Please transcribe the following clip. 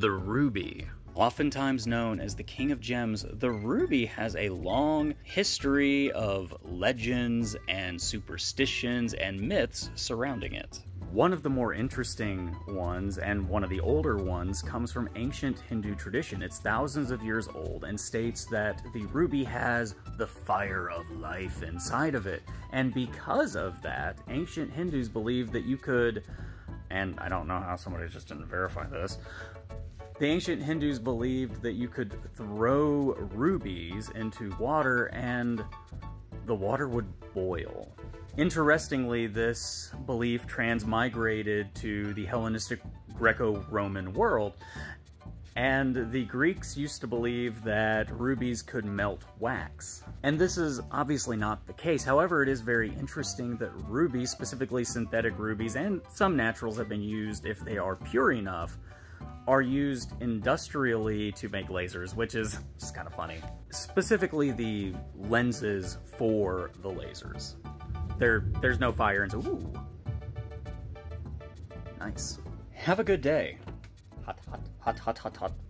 The ruby. Oftentimes known as the king of gems, the ruby has a long history of legends and superstitions and myths surrounding it. One of the more interesting ones, and one of the older ones, comes from ancient Hindu tradition. It's thousands of years old and states that the ruby has the fire of life inside of it. And because of that, ancient Hindus believed that you could, and I don't know how somebody just didn't verify this, the ancient Hindus believed that you could throw rubies into water and the water would boil. Interestingly, this belief transmigrated to the Hellenistic Greco-Roman world, and the Greeks used to believe that rubies could melt wax. And this is obviously not the case. However, it is very interesting that rubies, specifically synthetic rubies, and some naturals have been used if they are pure enough, are used industrially to make lasers, which is just kind of funny. Specifically the lenses for the lasers. There's no fire, and so, ooh. Nice. Have a good day. Hot, hot, hot, hot, hot, hot.